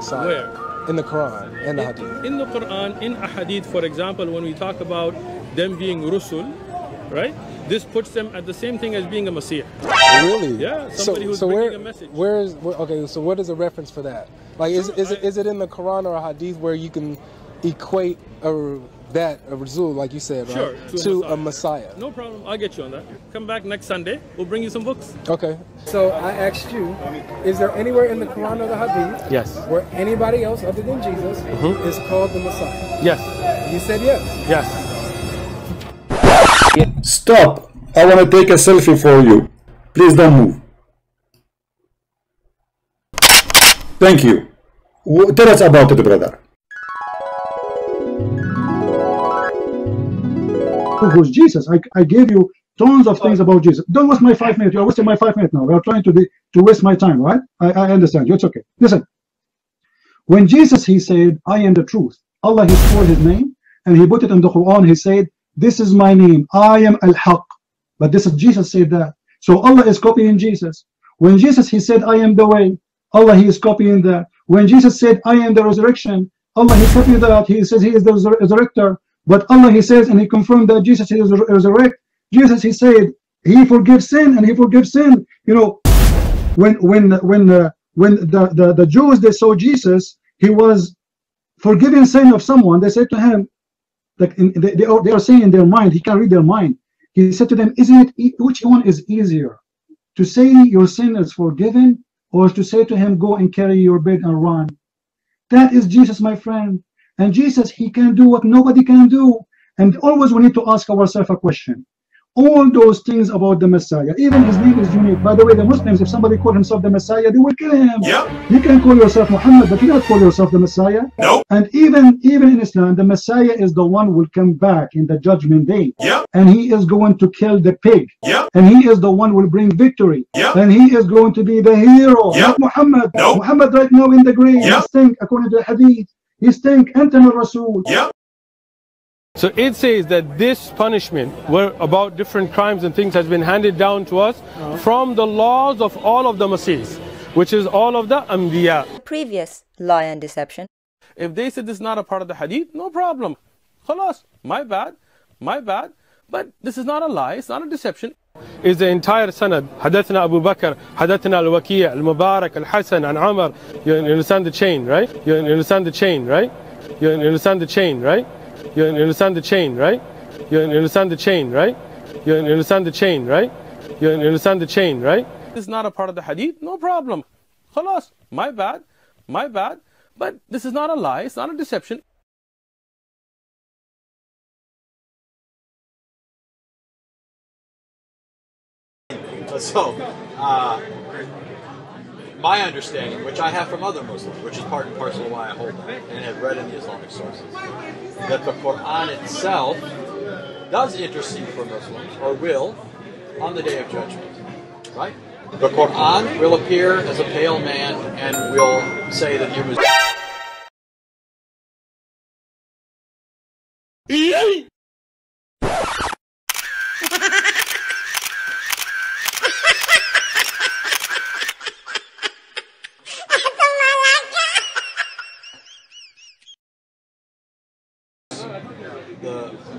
Messiah. Where? In the Quran and the Hadith. In the Quran, in Ahadith, for example, when we talk about them being Rusul, right? This puts them at the same thing as being a Masih. Really? Yeah, somebody who's bringing a message. Okay, so what is a reference for that? Like, is it in the Quran or a Hadith where you can equate a Rasul, like you said, right? Sure, to a Messiah. No problem, I'll get you on that. Come back next Sunday, we'll bring you some books. Okay. So I asked you, is there anywhere in the Quran or the Hadith where anybody else other than Jesus is called the Messiah? Yes. You said yes. Yes. Stop! I want to take a selfie for you. Please don't move. Thank you. Tell us about it, brother. Who's Jesus? I gave you tons of things about Jesus. Don't waste my 5 minutes. You're wasting my 5 minutes now. You're trying to waste my time, right? I understand you. It's okay. Listen. When Jesus, he said, I am the truth. Allah, he swore his name and he put it in the Quran. He said, this is my name. I am al-Haq. But this is Jesus said that. So Allah is copying Jesus. When Jesus, he said, I am the way. Allah, he is copying that. When Jesus said, I am the resurrection. Allah, he copied that. He says he is the resurrector. But Allah, he says, and he confirmed that Jesus is resurrected. Jesus, he said, he forgives sin and he forgives sin. You know, when the Jews, they saw Jesus, he was forgiving sin of someone. They said to him, like they are saying in their mind, he can't read their mind. He said to them, isn't it, which one is easier? To say your sin is forgiven or to say to him, go and carry your bed and run? That is Jesus, my friend. And Jesus, he can do what nobody can do. And always we need to ask ourselves a question. All those things about the Messiah, even his name is unique. By the way, the Muslims, if somebody calls himself the Messiah, they will kill him. Yep. You can call yourself Muhammad, but you cannot call yourself the Messiah. No. And even in Islam, the Messiah is the one who will come back in the judgment day. Yep. And he is going to kill the pig. Yep. And he is the one who will bring victory. Yep. And he is going to be the hero. Yep. Not Muhammad. No. Muhammad right now in the grave. Yep. Think, according to the Hadith. He's saying Anthony Rasul. Yeah. So it says that this punishment were about different crimes and things has been handed down to us from the laws of all of the Masihs, which is all of the Anbiya. Previous lie and deception. If they said this is not a part of the Hadith, no problem. Khalas, my bad. But this is not a lie, it's not a deception. Is the entire Sanad, Hadathna Abu Bakr, Hadathna al-Wakiyah, Al-Mubarak, Al-Hasan, An-`Amr. You understand the chain, right? You understand the chain, right? You understand the chain, right? You understand the chain, right? You understand the chain, right? You understand the chain, right? You understand the chain, right? This is not a part of the Hadith, no problem. Khalas, my bad. But this is not a lie, it's not a deception. So, my understanding, which I have from other Muslims, which is part and parcel of why I hold that, and have read in the Islamic sources, that the Quran itself does intercede for Muslims, or will, on the Day of Judgment, right? The Quran will appear as a pale man and will say that he was...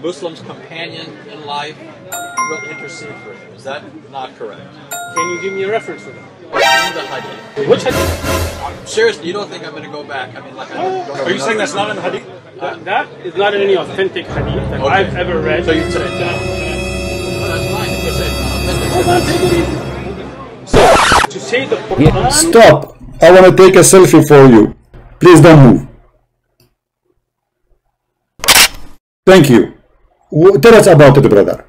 Muslim's companion in life will intercede for him. Is that not correct? Can you give me a reference for that? In the Hadith. Which Hadith? Seriously, you don't think I'm going to go back? I mean, like, are you saying that's not in the Hadith? That is not in any authentic Hadith that I've ever read. So you say that? Well, that's fine. You say it's not authentic. Hold on, take it easy. So, to say the Quran. Stop! I want to take a selfie for you. Please don't move. Thank you. Tell us about it, brother.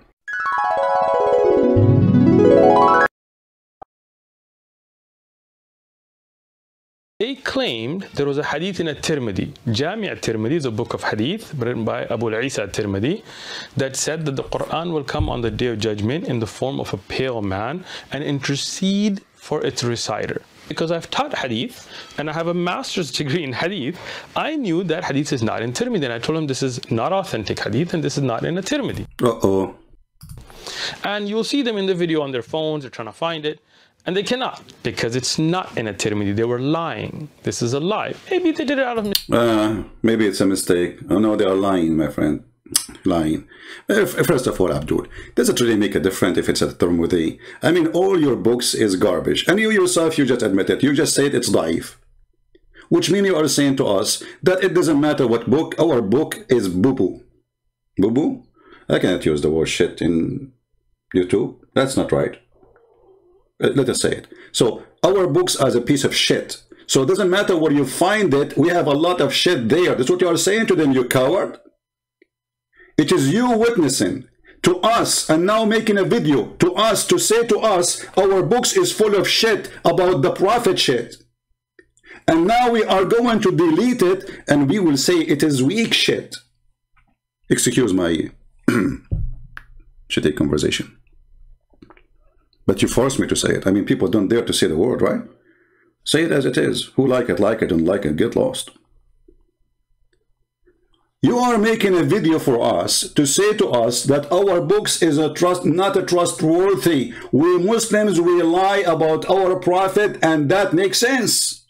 They claimed there was a hadith in at-Tirmidhi. Jami' at-Tirmidhi is a book of hadith written by Abu Isa Tirmidhi that said that the Quran will come on the Day of Judgment in the form of a pale man and intercede for its reciter. Because I've taught hadith and I have a master's degree in hadith, I knew that hadith is not in Tirmidhi, and I told him this is not authentic hadith and this is not in a Tirmidhi. And you'll see them in the video on their phones, they're trying to find it, And they cannot, because it's not in a Tirmidhi. They were lying. This is a lie. Maybe they did it out of mistake. Maybe it's a mistake. Oh, no, they are lying, my friend. Lying. First of all, Abdul, does it really make a difference if it's a Tirmidhi? I mean, all your books is garbage. And you yourself, you just admit it. You just said it's daif. Which means you are saying to us that it doesn't matter what book. Our book is boo-boo. Boo-boo? I cannot use the word shit in YouTube. That's not right. Let us say it. So our books are a piece of shit. So it doesn't matter where you find it. We have a lot of shit there. That's what you are saying to them, you coward. It is you witnessing to us and now making a video to us to say to us our books is full of shit about the prophet shit. And now we are going to delete it and we will say it is weak shit. Excuse my shitty conversation. But you forced me to say it. I mean, people don't dare to say the word, right? Say it as it is. Who like it, don't like it, get lost. You are making a video for us to say to us that our books is not trustworthy. We Muslims rely about our prophet and that makes sense.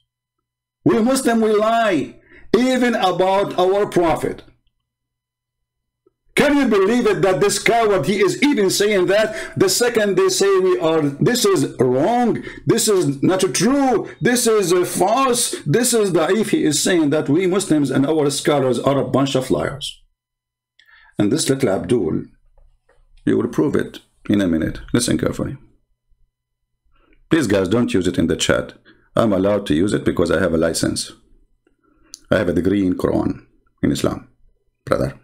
We Muslims rely even about our prophet. Can you believe it that this coward, he is even saying that? The second they say we are, this is wrong, this is not true, this is false, this is daif, he is saying that we Muslims and our scholars are a bunch of liars. And this little Abdul, you will prove it in a minute. Listen carefully. Please guys, don't use it in the chat. I'm allowed to use it because I have a license. I have a degree in Quran, in Islam, brother.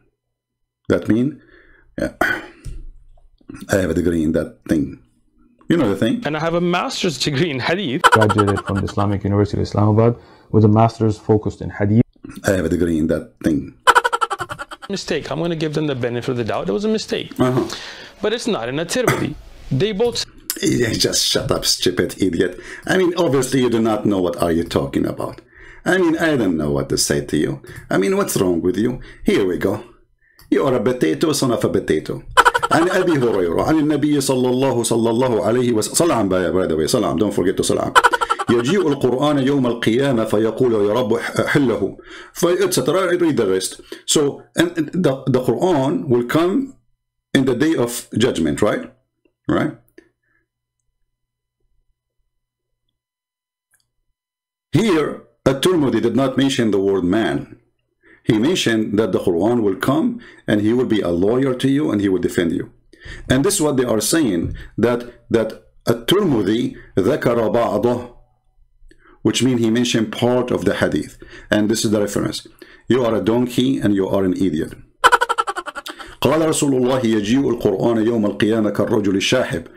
That mean, yeah, I have a degree in that thing. You know the thing. And I have a master's degree in Hadith. Graduated from the Islamic University of Islamabad with a master's focused in Hadith. I have a degree in that thing. Mistake. I'm going to give them the benefit of the doubt. It was a mistake. But it's not in a Tirmidhi. They both... Just shut up, stupid idiot. I mean, obviously, you do not know what are you talking about. I mean, I don't know what to say to you. I mean, what's wrong with you? Here we go. You are a potato, son of a potato. And Abi Hurairah, and the Nabi sallallahu alayhi wa sallam, by the way, salam, don't forget to salam. يَجِيءُ الْقُرْآنَ يَوْمَ الْقِيَامَةِ فَيَقُولُ يَا رَبُّ حِلَّهُ etc. Read the rest. So, and the Quran will come in the day of judgment, right? Right? Here, at-Tirmidhi did not mention the word man. He mentioned that the Quran will come and he will be a lawyer to you and he will defend you. And this is what they are saying, that at-Tirmidhi ذَكَرَ بَعْضَهُ, which means he mentioned part of the hadith. And this is the reference. You are a donkey and you are an idiot. قَالَ رَسُولُ اللَّهِ يَجِيءُ الْقُرْآنَ يَوْمَ الْقِيَامَةِ كَالرَّجُلِ الشَّاحِبِ.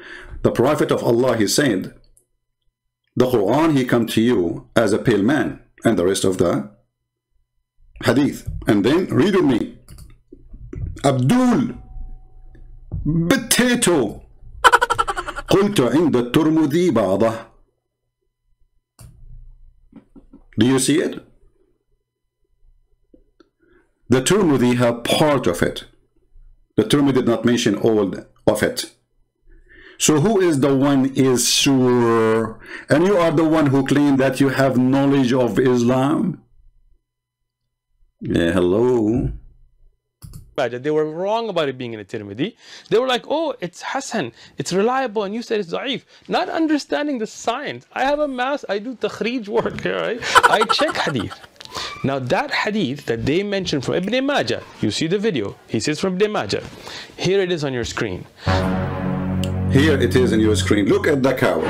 The Prophet of Allah, he said, the Quran, he come to you as a pale man, and the rest of the Hadith. And then read with me. Abdul, potato. قلت عند الترمذي بعضه. Do you see it? The Tirmidhi have part of it. The Tirmidhi did not mention all of it. So who is the one is sure? And you are the one who claim that you have knowledge of Islam. Yeah, hello. They were wrong about it being in a Tirmidhi. They were like, oh, it's Hasan, it's reliable, and you said it's da'if. Not understanding the science. I have a mass, I do takhrij work, right? I check hadith. Now that hadith that they mentioned from Ibn Majah, you see the video, he says from Ibn Majah. Here it is on your screen. Here it is on your screen. Look at the coward.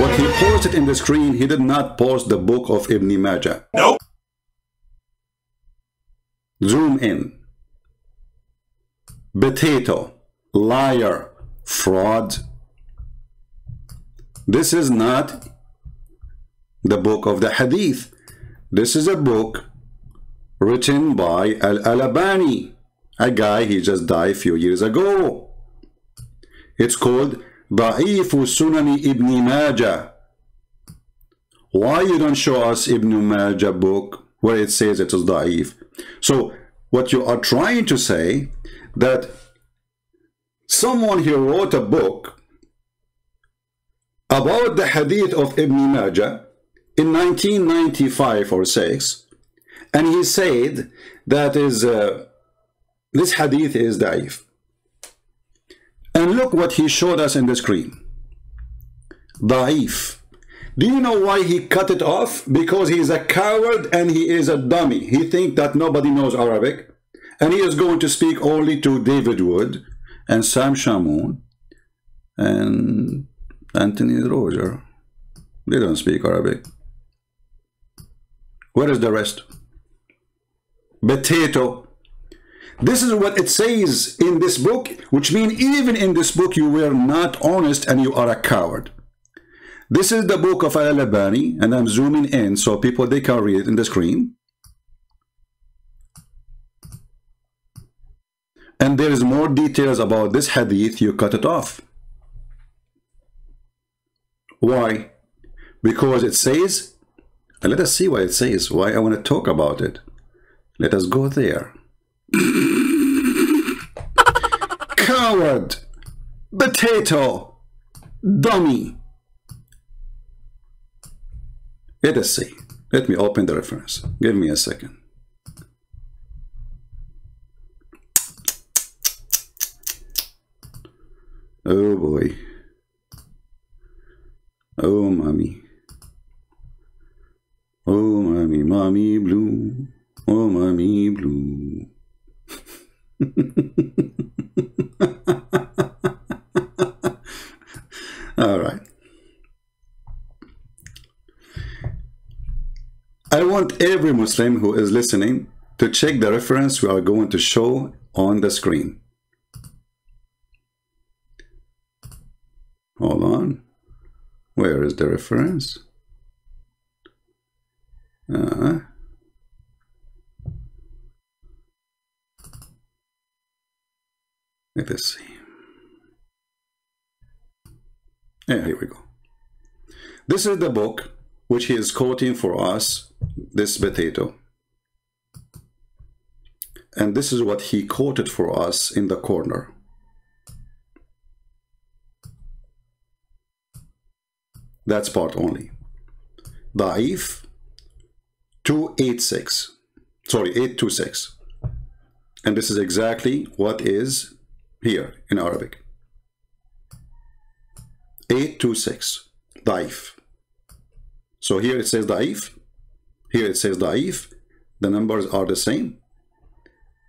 What he posted in the screen, he did not post the book of Ibn Majah. Nope. Zoom in. Potato, liar, fraud. This is not the book of the Hadith. This is a book written by al-Albani, a guy he just died a few years ago. It's called Daifu Sunani Ibn Majah. Why you don't show us Ibn Majah book where it says it is da'if? So what you are trying to say that someone here wrote a book about the hadith of Ibn Majah in 1995 or 6, and he said that is this hadith is daif. And look what he showed us in the screen. Daif. Do you know why he cut it off? Because he is a coward and he is a dummy. He thinks that nobody knows Arabic, and he is going to speak only to David Wood and Sam Shamoun and Anthony Roger. They don't speak Arabic. Where is the rest? Potato. This is what it says in this book, which means even in this book you were not honest and you are a coward. This is the book of al-Albani, and I'm zooming in so people they can read it in the screen. And there is more details about this hadith. You cut it off. Why? Because it says, and let us see what it says, why I want to talk about it. Let us go there. Coward, potato, dummy. Let us see. Let me open the reference. Give me a second. Oh boy. Oh mommy. Oh mommy, mommy blue. Oh mommy blue. All right. I want every Muslim who is listening to check the reference we are going to show on the screen. Hold on. Where is the reference? Let us see. Yeah, here we go. This is the book which he is quoting for us, this potato. And this is what he quoted for us in the corner. That's part only. Daif 286. Sorry, 826. And this is exactly what is here in Arabic. 826. Daif. So here it says daif. Here it says daif. The numbers are the same.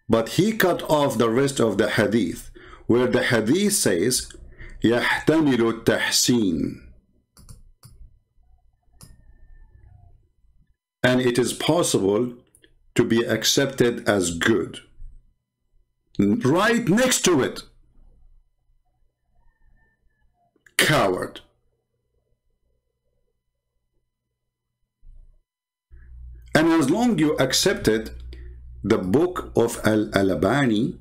But he cut off the rest of the hadith, where the hadith says, يَحْتَمِلُ التَّحْسِينَ. And it is possible to be accepted as good. Right next to it, coward. And as long as you accepted the book of Al-Albani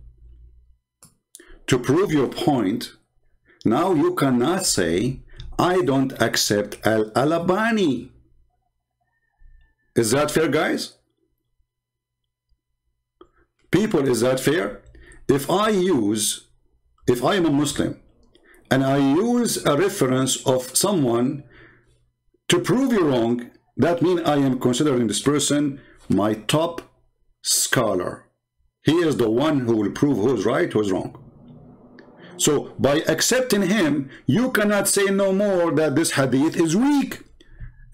to prove your point, now you cannot say, I don't accept Al-Albani. Is that fair, guys? People, is that fair? If I am a Muslim and I use a reference of someone to prove you wrong, that means I am considering this person my top scholar. He is the one who will prove who's right, who's wrong. So by accepting him, you cannot say no more that this hadith is weak.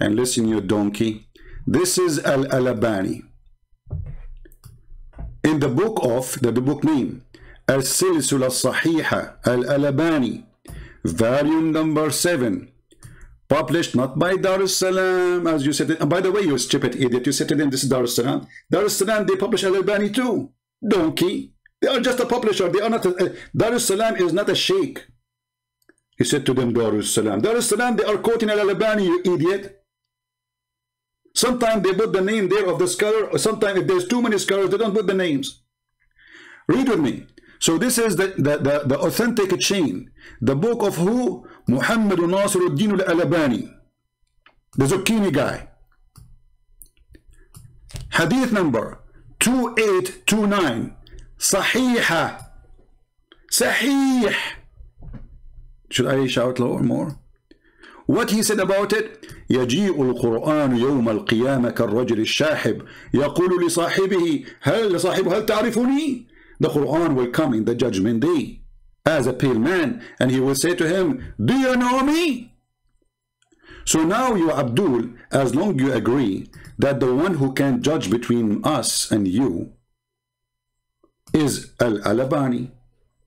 And listen, you donkey. This is al-Albani in the book of the book name as-Silsila as-Sahiha al-Albani, volume number 7, published not by Dar es Salaam, as you said. And by the way, you stupid idiot, you said to them, this is Dar es Salaam. Dar es Salaam, they publish al-Albani too, donkey. They are just a publisher. They are not a, Dar es Salaam is not a sheikh. He said to them, Dar es Salaam. Dar es Salaam, they are quoting al-Albani, you idiot. Sometimes they put the name there of the scholar, or sometimes if there's too many scholars, they don't put the names. Read with me. So this is the authentic chain. The book of who? Muhammad Nasiruddin Al Albani, the zucchini guy. Hadith number 2829. Sahiha. Sahih. Should I shout lower more? What he said about it? يَجِيءُ الْقُرْآنُ يَوْمَ الْقِيَامَةِ كَالرَّجُلِ الشَّاحِبِ يَقُولُ لِصَاحِبِهِ هَلْ تَعْرِفُنِي. The Quran will come in the judgment day as a pale man, and he will say to him, do you know me? So now you, Abdul, as long as you agree that the one who can judge between us and you is al-Albani,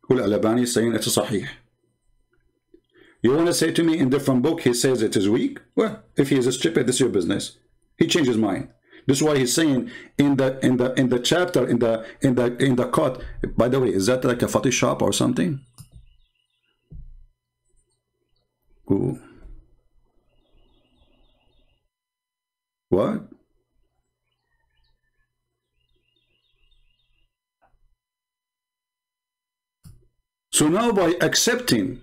who al-Albani is saying it's sahih. You want to say to me in different book he says it is weak? Well, if he is a stupid, this is your business. He changed his mind. This is why he's saying in the chapter in the cut. By the way, is that like a fatih shop or something? Ooh. What? So now by accepting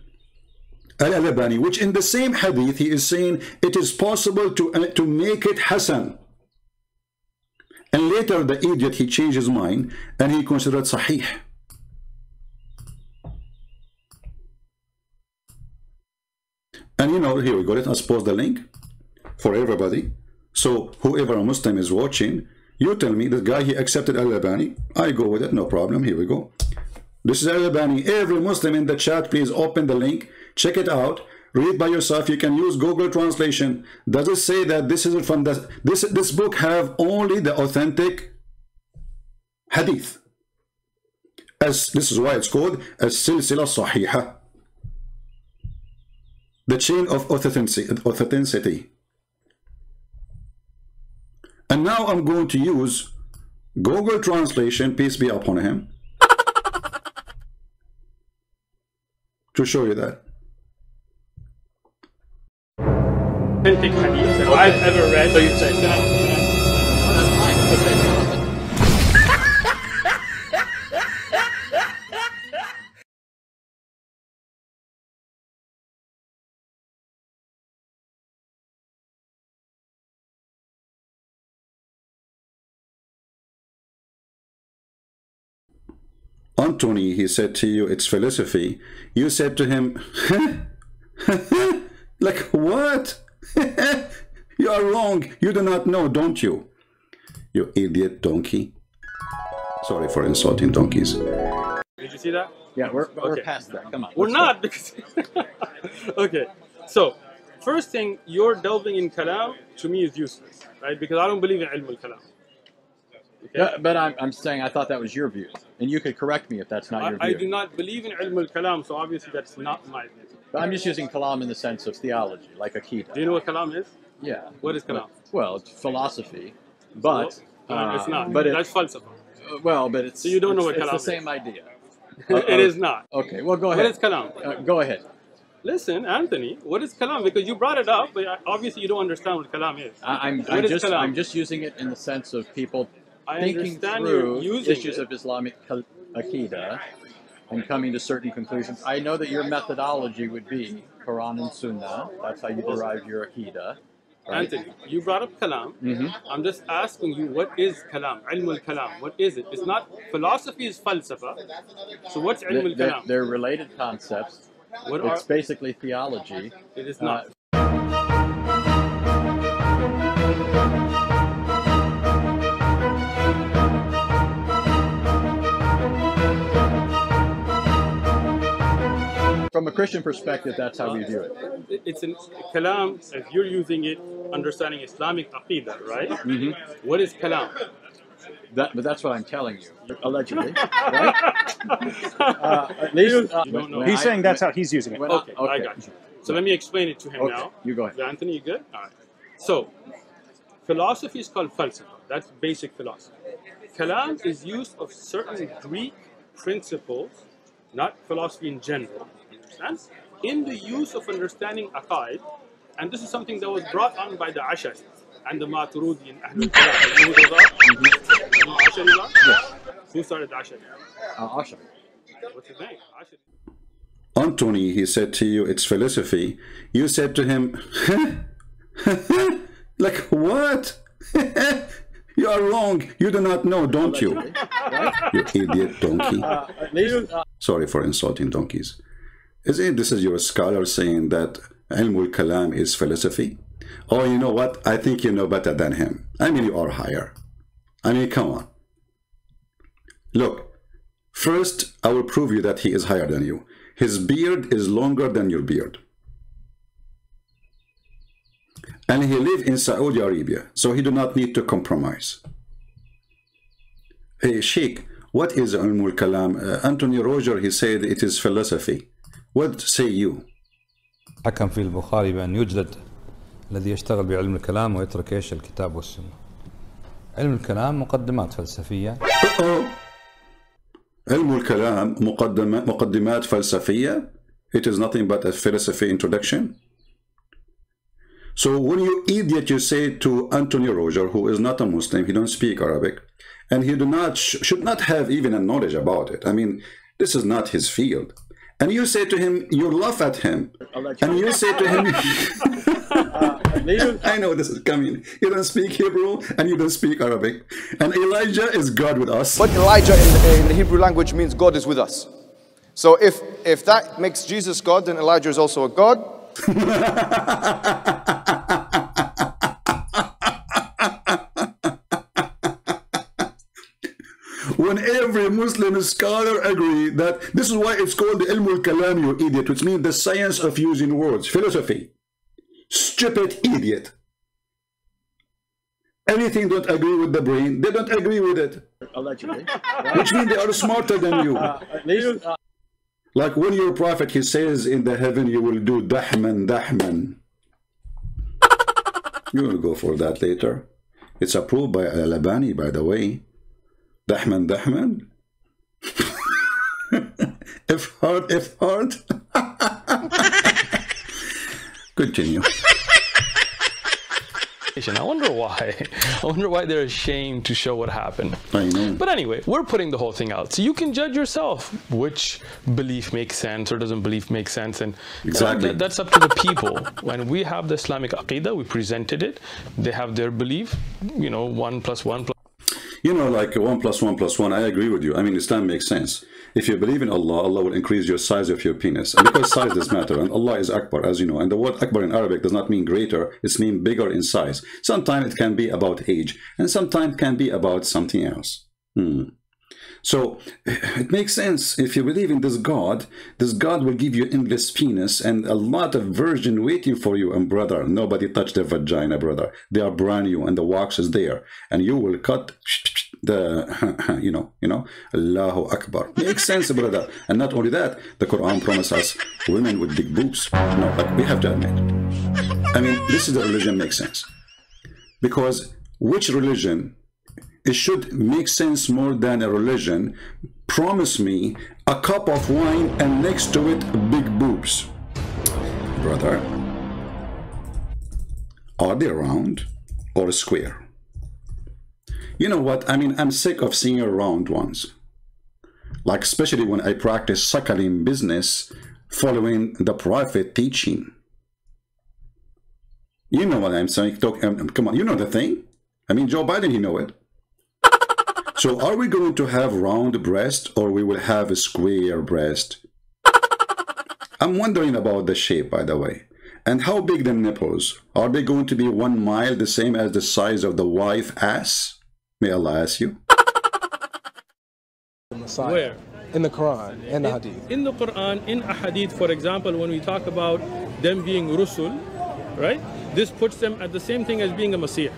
Al-Albani, which in the same hadith he is saying it is possible to make it Hasan, and later the idiot he changed his mind and he considered Sahih. And you know, here we go, let us post the link for everybody. So whoever a Muslim is watching, you tell me this guy he accepted Al-Albani, I go with it, no problem. Here we go. This is Al-Albani. Every Muslim in the chat, please open the link, check it out, read by yourself. You can use Google translation. Does it say that this is from the, this book have only the authentic hadith? As this is why it's called as-Silsila as-Sahiha, the chain of authenticity. And now I'm going to use Google translation, peace be upon him, to show you that. Authentic hadith that I've ever read. So you'd say no. Anthony, he said to you, it's philosophy. You said to him, huh? Like what? You are wrong. You do not know, don't you? You idiot donkey. Sorry for insulting donkeys. Did you see that? Yeah, we're past that. Come on. We're not because okay. So first thing, you're delving in kalam to me is useless, right? Because I don't believe in ilm al-kalam. Okay? Yeah, but I'm saying I thought that was your view, and you could correct me if that's not your view. I do not believe in ilm al-kalam, so obviously that's not my view. But I'm just using kalam in the sense of theology, like Akida. Do you know what kalam is? Yeah. What is kalam? Well, it's philosophy, but... well, it's not. But that's falsafa. Well, but it's... So you don't know what kalam is. It's the same idea. It is not. Okay, well, go ahead. What is kalam? Go ahead. Listen, Anthony, what is kalam? Because you brought it up, but obviously you don't understand what kalam is. I'm just using it in the sense of people thinking through issues of Islamic Akida and coming to certain conclusions. I know that your methodology would be Quran and Sunnah. That's how you derive your Aqidah. Right? Anthony, you brought up Kalam. I'm just asking you, what is Kalam? Ilm al-Kalam, what is it? It's not, philosophy is falsafa. So what's Ilm al-Kalam? They're related concepts. It's basically theology. It is not. From a Christian perspective, that's how we view it. It's in kalam, if you're using it, understanding Islamic aqidah, right? What is kalam? But that's what I'm telling you, allegedly. Right? At least, he's saying that's how he's using it. Okay, I got you. So let me explain it to him now. You go ahead. Anthony, you good? All right. So, philosophy is called falsafa. That's basic philosophy. Kalam is use of certain Greek principles, not philosophy in general. In the use of understanding aqaid, and this is something that was brought on by the Ashas and the Maturidi and Ahlul Kalam. Who started Ashas? Ashas. What's his name? Ashas. Anthony, he said to you, it's philosophy. You said to him, huh? Like what? You are wrong. You do not know, don't you? You idiot donkey. Sorry for insulting donkeys. This is your scholar saying that ilmul kalam is philosophy? Oh, you know what? I think you know better than him. I mean, you are higher. I mean, come on. Look, first, I will prove you that he is higher than you. His beard is longer than your beard. And he lived in Saudi Arabia, so he do not need to compromise. Hey, Sheikh, what is ilmul kalam? Anthony Roger, he said it is philosophy. What say you? حكم في البخاري بأن يجلد الذي يشتغل بعلم الكلام ويترك ايش الكتاب والسنة. علم الكلام مقدمات فلسفية. علم الكلام مقدمات فلسفية. It is nothing but a philosophy introduction. So when you idiot, you say to Anthony Roger, who is not a Muslim, he don't speak Arabic, and he should not have even a knowledge about it. I mean, this is not his field. And you say to him, you laugh at him, and you say to him, I know this is coming. You don't speak Hebrew, and you don't speak Arabic. And Elijah is God with us. But Elijah in the Hebrew language means God is with us. So if that makes Jesus God, then Elijah is also a God. When every Muslim scholar agree that this is why it's called the ilmul kalam, you idiot, which means the science of using words, philosophy. Stupid idiot. Anything don't agree with the brain, they don't agree with it. Which means they are smarter than you. Like when your prophet, he says, in the heaven you will do dahman, dahman. You will go for that later. It's approved by al-Albani, by the way. Dahman, dahman. If hard, if hard. Continue. I wonder why they're ashamed to show what happened. I know. But anyway, we're putting the whole thing out, so you can judge yourself which belief makes sense or doesn't belief make sense, and exactly that's up to the people. When we have the Islamic Aqidah, we presented it. They have their belief. You know, 1 + 1 + you know, like 1 + 1 + 1. I agree with you. I mean, Islam makes sense. If you believe in Allah, Allah will increase your size of your penis. And because size does matter, and Allah is Akbar, as you know. And the word Akbar in Arabic does not mean greater, it's mean bigger in size. Sometimes it can be about age, and sometimes it can be about something else. So it makes sense. If you believe in this God will give you endless penis and a lot of virgin waiting for you. And brother, nobody touched their vagina, brother. They are brand new, and the wax is there, and you will cut the, you know, Allahu Akbar. Makes sense, brother. And not only that, the Quran promises us women with big boobs. No, but we have to admit it. I mean, this is the religion makes sense, because which religion? It should make sense more than a religion. Promise me a cup of wine and next to it big boobs. Brother, are they round or square? You know what? I mean, I'm sick of seeing round ones. Like, especially when I practice suckling business following the Prophet teaching. You know what I'm saying? Come on, you know the thing. I mean, Joe Biden, he know it. So are we going to have round breast, or we will have a square breast? I'm wondering about the shape, by the way. And how big the nipples? Are they going to be 1 mile, the same as the size of the wife ass? May Allah ask you. Messiah. Where? In the Quran, in the Hadith. In the Quran, in a Hadith, for example, when we talk about them being Rusul, right? This puts them at the same thing as being a Masih.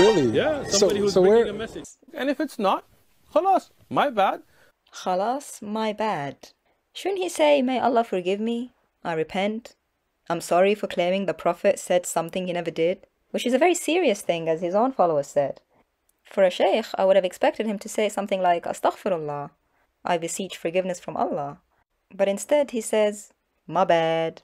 Really? Yeah, somebody who's bringing a message. And if it's not, khalas, my bad. Khalas, my bad. Shouldn't he say, may Allah forgive me, I repent, I'm sorry for claiming the Prophet said something he never did? Which is a very serious thing, as his own followers said. For a Sheikh, I would have expected him to say something like, Astaghfirullah, I beseech forgiveness from Allah. But instead he says, my bad.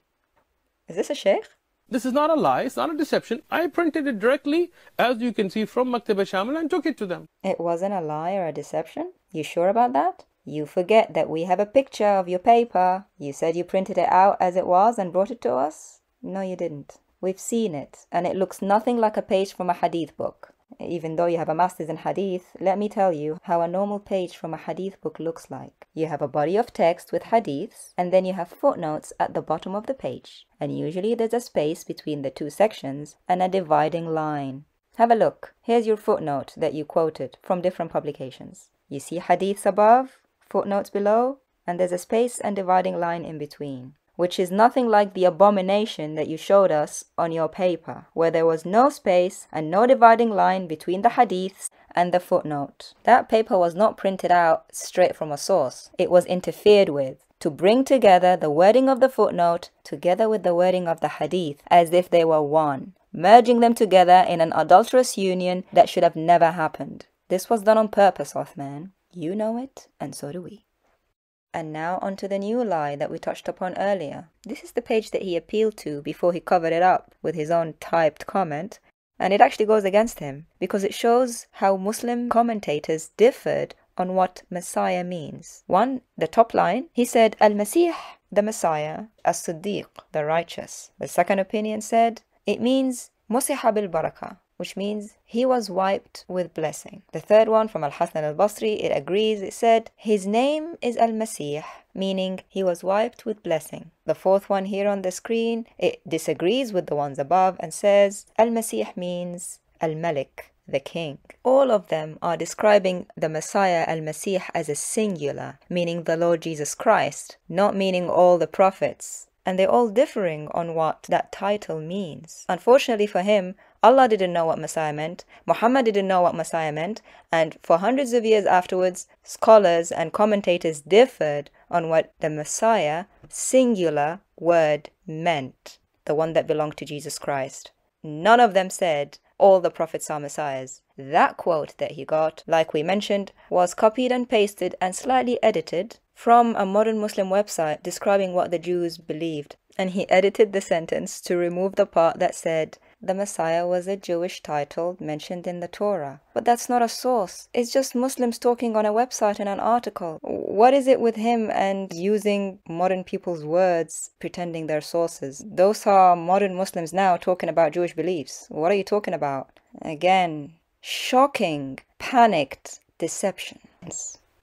Is this a Sheikh? This is not a lie, it's not a deception. I printed it directly, as you can see, from Maktaba Shamil and took it to them. It wasn't a lie or a deception? You sure about that? You forget that we have a picture of your paper. You said you printed it out as it was and brought it to us? No, you didn't. We've seen it, and it looks nothing like a page from a hadith book. even though you have a master's in hadith, let me tell you how a normal page from a hadith book looks like. You have a body of text with hadiths, and then you have footnotes at the bottom of the page. And usually there's a space between the two sections and a dividing line. Have a look. Here's your footnote that you quoted from different publications. You see hadiths above, footnotes below, and there's a space and dividing line in between, which is nothing like the abomination that you showed us on your paper, where there was no space and no dividing line between the hadiths and the footnote. That paper was not printed out straight from a source. It was interfered with to bring together the wording of the footnote together with the wording of the hadith, as if they were one, merging them together in an adulterous union that should have never happened. This was done on purpose, Othman. You know it, and so do we. And now onto the new lie that we touched upon earlier. This is the page that he appealed to before he covered it up with his own typed comment, and it actually goes against him because it shows how Muslim commentators differed on what Messiah means. One, the top line, he said, Al-Masih, the Messiah, as-Siddiq, the righteous. The second opinion said, it means Musiha bil-Barakah, which means he was wiped with blessing. The third one from Al-Hasan al-Basri, it agrees, it said, his name is Al-Masih, meaning he was wiped with blessing. The fourth one here on the screen, it disagrees with the ones above and says, Al-Masih means Al-Malik, the king. All of them are describing the Messiah Al-Masih as a singular, meaning the Lord Jesus Christ, not meaning all the prophets. And they're all differing on what that title means. Unfortunately for him, Allah didn't know what Messiah meant, Muhammad didn't know what Messiah meant, and for hundreds of years afterwards, scholars and commentators differed on what the Messiah, singular word, meant, the one that belonged to Jesus Christ. None of them said, all the prophets are messiahs. That quote that he got, like we mentioned, was copied and pasted and slightly edited from a modern Muslim website describing what the Jews believed, and he edited the sentence to remove the part that said, the Messiah was a Jewish title mentioned in the Torah. But that's not a source. It's just Muslims talking on a website in an article. What is it with him and using modern people's words, pretending they're sources? Those are modern Muslims now talking about Jewish beliefs. What are you talking about? Again, shocking, panicked deception.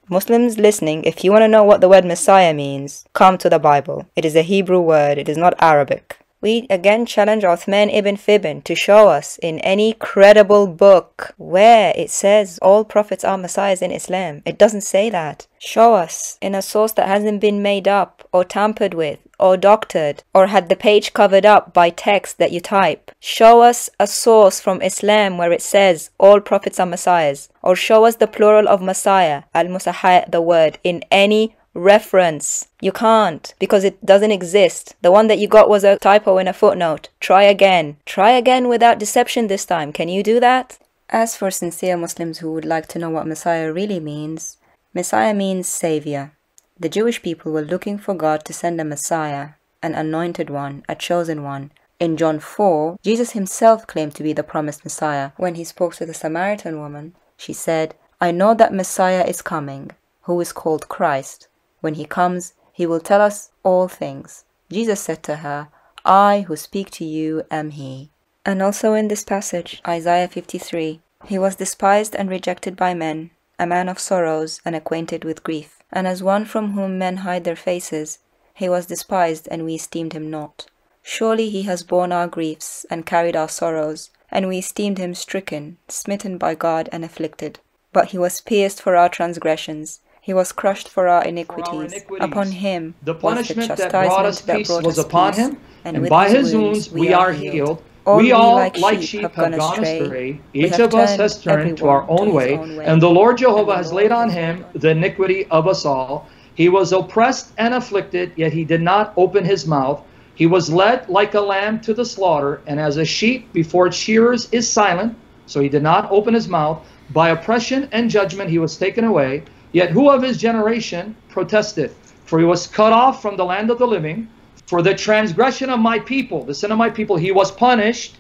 Muslims listening, if you want to know what the word Messiah means, come to the Bible. It is a Hebrew word. It is not Arabic. We again challenge Uthman ibn Fibn to show us in any credible book where it says all prophets are messiahs in Islam. It doesn't say that. Show us in a source that hasn't been made up or tampered with or doctored or had the page covered up by text that you type. Show us a source from Islam where it says all prophets are messiahs, or show us the plural of Messiah, al-Musahai, the word, in any reference. You can't, because it doesn't exist. The one that you got was a typo in a footnote. Try again. Try again without deception this time. Can you do that? As for sincere Muslims who would like to know what Messiah really means, Messiah means savior. The Jewish people were looking for God to send a Messiah, an anointed one, a chosen one. In John 4, Jesus himself claimed to be the promised Messiah. When he spoke to the Samaritan woman, she said, I know that Messiah is coming, who is called Christ. When he comes, he will tell us all things. Jesus said to her, I who speak to you am he. And also in this passage, Isaiah 53, he was despised and rejected by men, a man of sorrows and acquainted with grief. And as one from whom men hide their faces, he was despised and we esteemed him not. Surely he has borne our griefs and carried our sorrows, and we esteemed him stricken, smitten by God and afflicted. But he was pierced for our transgressions. He was crushed for our iniquities. Upon him the punishment that brought us peace was upon him, and by his wounds we are healed. We all, like sheep, have gone astray. Each of us has turned to our own way, and the Lord Jehovah has laid on him the iniquity of us all. He was oppressed and afflicted, yet he did not open his mouth. He was led like a lamb to the slaughter, and as a sheep before its shearers is silent, so he did not open his mouth. By oppression and judgment he was taken away. Yet who of his generation protested? For he was cut off from the land of the living. For the transgression of my people, the sin of my people, he was punished.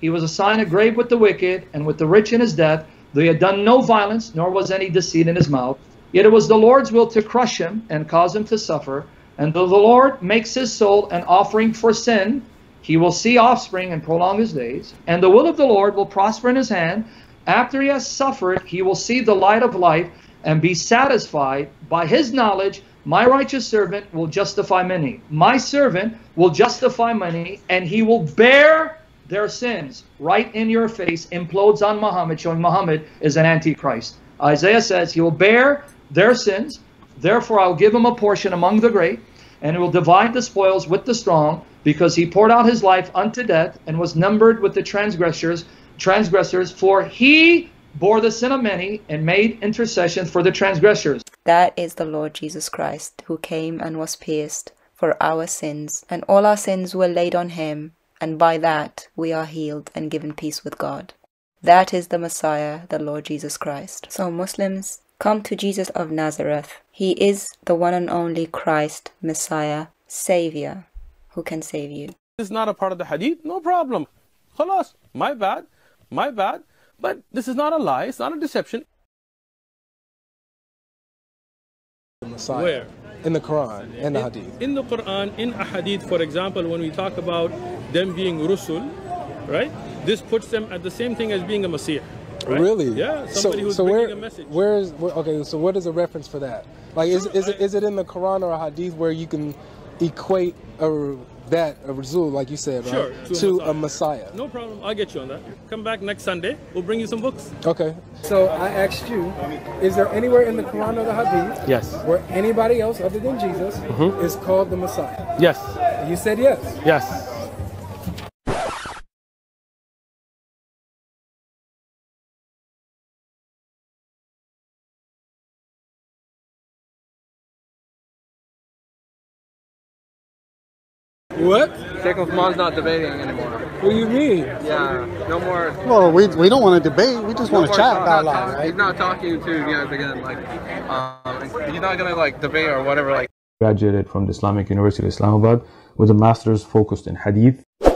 He was assigned a grave with the wicked and with the rich in his death. Though he had done no violence, nor was any deceit in his mouth. Yet it was the Lord's will to crush him and cause him to suffer. And though the Lord makes his soul an offering for sin, he will see offspring and prolong his days. And the will of the Lord will prosper in his hand. After he has suffered, he will see the light of life and be satisfied. By his knowledge, my righteous servant will justify many. My servant will justify many, and he will bear their sins right in your face. Implodes on Muhammad, showing Muhammad is an antichrist. Isaiah says he will bear their sins. Therefore, I will give him a portion among the great, and he will divide the spoils with the strong, because he poured out his life unto death and was numbered with the transgressors, for he bore the sin of many and made intercession for the transgressors. That is the Lord Jesus Christ, who came and was pierced for our sins, and all our sins were laid on him, and by that we are healed and given peace with God. That is the Messiah, the Lord Jesus Christ. So Muslims, come to Jesus of Nazareth. He is the one and only Christ, Messiah, Savior, who can save you. This is not a part of the Hadith, no problem. Khalas, my bad. But this is not a lie, it's not a deception. The Messiah. Where? In the Quran, in the Hadith. In the Quran, in a Hadith, for example, when we talk about them being Rusul, right? This puts them at the same thing as being a Masih. Right? Really? Yeah, somebody who's bringing a message. Okay, so what is a reference for that? Like, is it in the Quran or a Hadith where you can equate a Rasul, like you said, right? Sure, to a Messiah. No problem, I'll get you on that. Come back next Sunday, we'll bring you some books. Okay. So I asked you, is there anywhere in the Quran or the Hadith where anybody else other than Jesus is called the Messiah? Yes. You said yes. Yes. What? Sheikh Uthman's not debating anymore. What do you mean? Yeah, no more. Well, we don't want to debate. We just want to chat about life, right? He's not talking to you guys again. Like, he's not gonna like debate or whatever. Like, graduated from the Islamic University of Islamabad with a master's focused in Hadith.